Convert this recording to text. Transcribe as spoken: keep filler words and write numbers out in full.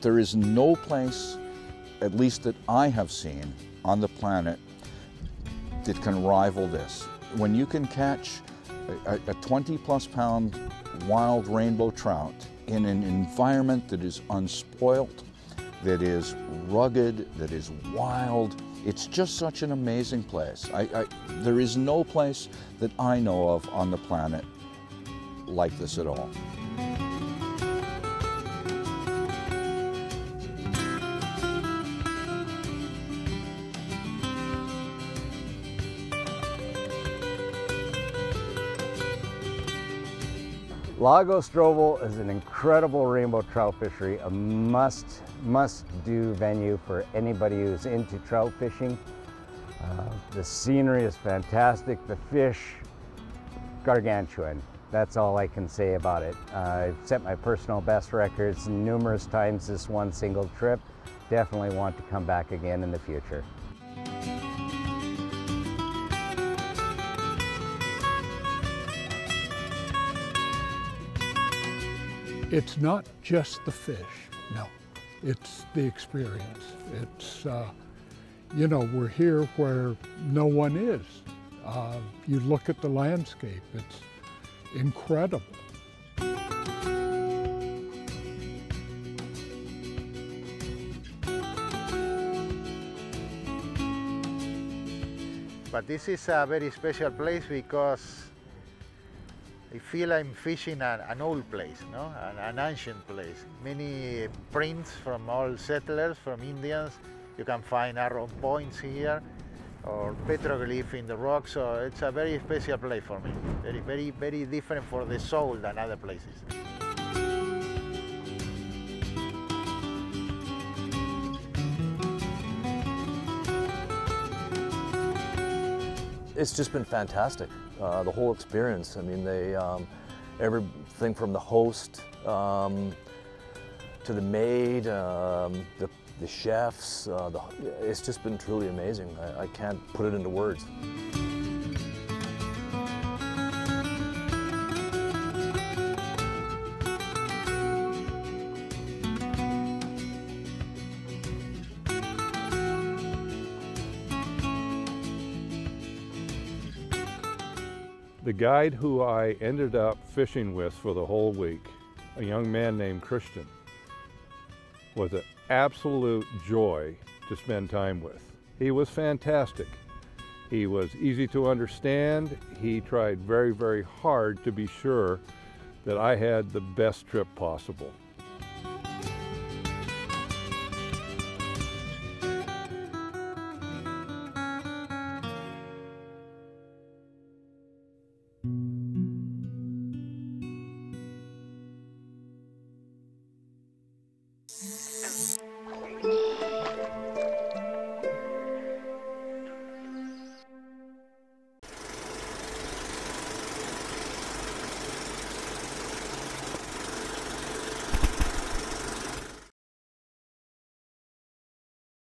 There is no place, at least that I have seen, on the planet that can rival this. When you can catch a, a twenty plus pound wild rainbow trout in an environment that is unspoilt, that is rugged, that is wild, it's just such an amazing place. I, I, there is no place that I know of on the planet like this at all. Lago Strobel is an incredible rainbow trout fishery, a must, must do venue for anybody who's into trout fishing. Uh, the scenery is fantastic, the fish, gargantuan. That's all I can say about it. Uh, I've set my personal best records numerous times this one single trip. Definitely want to come back again in the future. It's not just the fish, no. It's the experience. It's, uh, you know, we're here where no one is. Uh, you look at the landscape, it's incredible. But this is a very special place because I feel I'm fishing an, an old place, no? an, an ancient place. Many prints from old settlers, from Indians. You can find arrow points here or petroglyph in the rock. So it's a very special place for me. Very, very, very different for the soul than other places. It's just been fantastic, uh, the whole experience. I mean, they, um, everything from the host um, to the maid, um, the, the chefs, uh, the, it's just been truly amazing. I, I can't put it into words. The guide who I ended up fishing with for the whole week, a young man named Christian, was an absolute joy to spend time with. He was fantastic. He was easy to understand. He tried very, very hard to be sure that I had the best trip possible.